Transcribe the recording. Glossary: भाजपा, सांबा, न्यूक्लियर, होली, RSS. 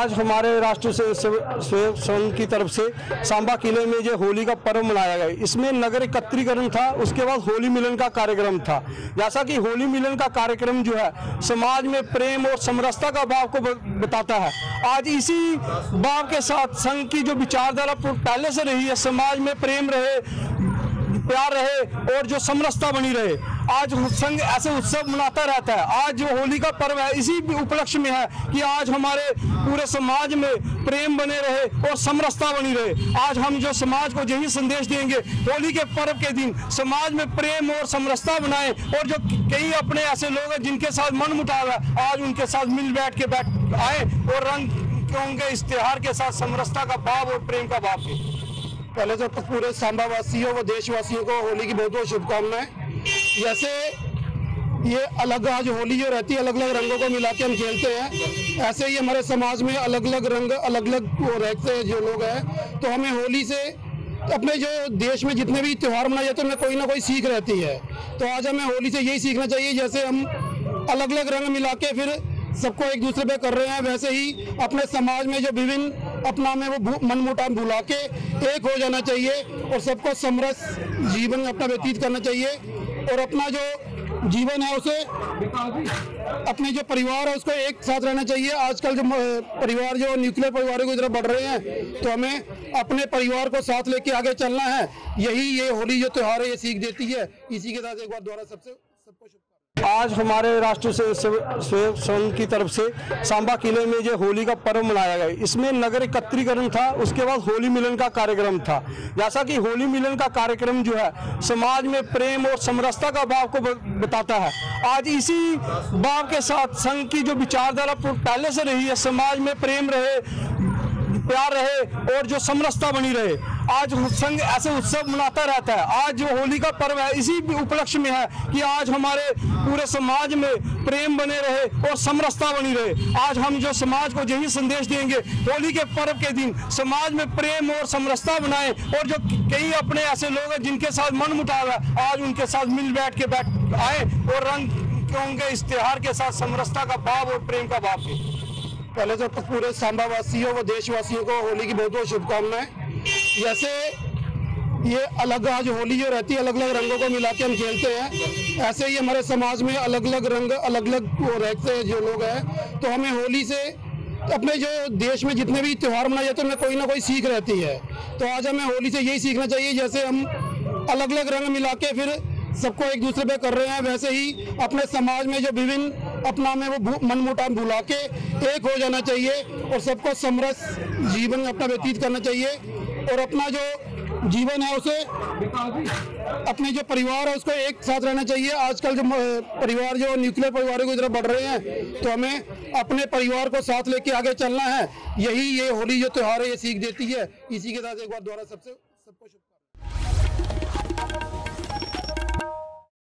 आज हमारे राष्ट्रीय स्वयं संघ की तरफ से सांबा किले में जो होली का पर्व मनाया गया, इसमें नगर एकत्रीकरण था, उसके बाद होली मिलन का कार्यक्रम था। जैसा कि होली मिलन का कार्यक्रम जो है समाज में प्रेम और समरसता का भाव को बताता है। आज इसी भाव के साथ संघ की जो विचारधारा पहले से रही है, समाज में प्रेम रहे, प्यार रहे और जो समरसता बनी रहे, आज संघ ऐसे उत्सव मनाता रहता है। आज जो होली का पर्व है इसी उपलक्ष्य में है कि आज हमारे पूरे समाज में प्रेम बने रहे और समरसता बनी रहे। आज हम जो समाज को यही संदेश देंगे होली के पर्व के दिन, समाज में प्रेम और समरसता बनाएं और जो कई अपने ऐसे लोग हैं जिनके साथ मनमुटाव है, आज उनके साथ मिल बैठ आए और रंग उनके इस त्योहार के साथ समरसता का भाव और प्रेम का भाव है। पहले तो पूरे सांबावासियों व देशवासियों को होली की बहुत बहुत शुभकामनाएं। जैसे ये अलग आज होली जो रहती है अलग अलग रंगों को मिला के हम खेलते हैं, ऐसे ही हमारे समाज में अलग अलग रंग अलग अलग रहते हैं जो लोग हैं, तो हमें होली से अपने जो देश में जितने भी त्यौहार मनाए जाते हैं उनमें कोई ना कोई सीख रहती है। तो आज हमें होली से यही सीखना चाहिए, जैसे हम अलग अलग रंग मिला के फिर सबको एक दूसरे पे कर रहे हैं, वैसे ही अपने समाज में जो विभिन्न अपना में वो मनमुटाव भुला के एक हो जाना चाहिए और सबको समरस जीवन अपना व्यतीत करना चाहिए और अपना जो जीवन है उसे अपने जो परिवार है उसको एक साथ रहना चाहिए। आजकल जो परिवार जो न्यूक्लियर परिवारों की तरफ बढ़ रहे हैं, तो हमें अपने परिवार को साथ लेके आगे चलना है। यही ये होली जो त्यौहार है ये सीख देती है। इसी के साथ एक बार दोबारा सबको आज हमारे राष्ट्रीय स्वयं संघ की तरफ से सांबा किले में जो होली का पर्व मनाया गया, इसमें नगर एकत्रीकरण था, उसके बाद होली मिलन का कार्यक्रम था। जैसा कि होली मिलन का कार्यक्रम जो है समाज में प्रेम और समरसता का भाव को बताता है। आज इसी भाव के साथ संघ की जो विचारधारा पहले से रही है, समाज में प्रेम रहे, प्यार रहे और जो समरसता बनी रहे, आज संघ ऐसे उत्सव मनाता रहता है। आज जो होली का पर्व है इसी उपलक्ष्य में है कि आज हमारे पूरे समाज में प्रेम बने रहे और समरसता बनी रहे। आज हम जो समाज को यही संदेश देंगे होली के पर्व के दिन, समाज में प्रेम और समरसता बनाएं और जो कई अपने ऐसे लोग हैं जिनके साथ मनमुटाव है, आज उनके साथ मिल बैठ आए और रंग उनके इस त्योहार के साथ समरसता का भाव और प्रेम का भाव है। पहले तो पूरे सांबावासियों व देशवासियों को होली की बहुत बहुत शुभकामनाएं। जैसे ये अलग आज होली जो रहती है अलग अलग रंगों को मिला के हम खेलते हैं, ऐसे ही हमारे समाज में अलग अलग रंग अलग अलग रहते हैं जो लोग हैं, तो हमें होली से अपने जो देश में जितने भी त्यौहार मनाए जाते हैं उनमें कोई ना कोई सीख रहती है। तो आज हमें होली से यही सीखना चाहिए, जैसे हम अलग अलग रंग मिला के फिर सबको एक दूसरे पे कर रहे हैं, वैसे ही अपने समाज में जो विभिन्न अपना में वो मनमुटाव भुला के एक हो जाना चाहिए और सबको समरस जीवन अपना व्यतीत करना चाहिए और अपना जो जीवन है उसे अपने जो परिवार है उसको एक साथ रहना चाहिए। आजकल जो परिवार जो न्यूक्लियर परिवारों की तरफ बढ़ रहे हैं, तो हमें अपने परिवार को साथ लेके आगे चलना है। यही ये होली जो त्यौहार है ये सीख देती है। इसी के साथ एक बार दोबारा सबको